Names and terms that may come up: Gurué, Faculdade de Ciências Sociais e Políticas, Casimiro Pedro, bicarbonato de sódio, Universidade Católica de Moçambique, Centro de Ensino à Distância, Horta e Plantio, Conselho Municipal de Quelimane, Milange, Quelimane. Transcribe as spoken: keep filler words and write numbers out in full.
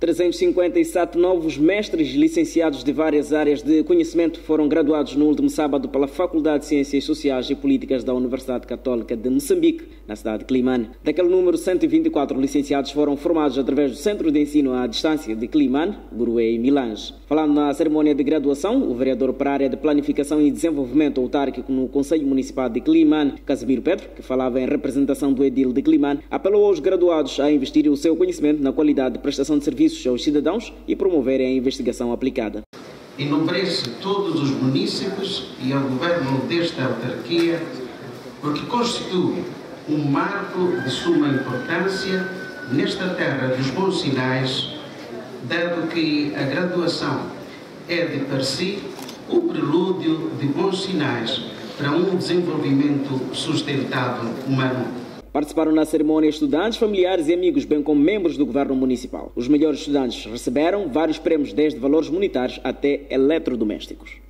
trezentos e cinquenta e sete novos mestres licenciados de várias áreas de conhecimento foram graduados no último sábado pela Faculdade de Ciências Sociais e Políticas da Universidade Católica de Moçambique, na cidade de Quelimane. Daquele número, cento e vinte e quatro licenciados foram formados através do Centro de Ensino à Distância de Quelimane, Gurué e Milange. Falando na cerimónia de graduação, o vereador para a área de Planificação e Desenvolvimento autárquico no Conselho Municipal de Quelimane, Casimiro Pedro, que falava em representação do edil de Quelimane, apelou aos graduados a investir o seu conhecimento na qualidade de prestação de serviços aos cidadãos e promoverem a investigação aplicada. Enumere-se todos os municípios e ao governo desta autarquia, porque constitui um marco de suma importância nesta terra dos bons sinais, dado que a graduação é de per si o prelúdio de bons sinais para um desenvolvimento sustentável humano. Participaram na cerimónia estudantes, familiares e amigos, bem como membros do governo municipal. Os melhores estudantes receberam vários prémios, desde valores monetários até eletrodomésticos.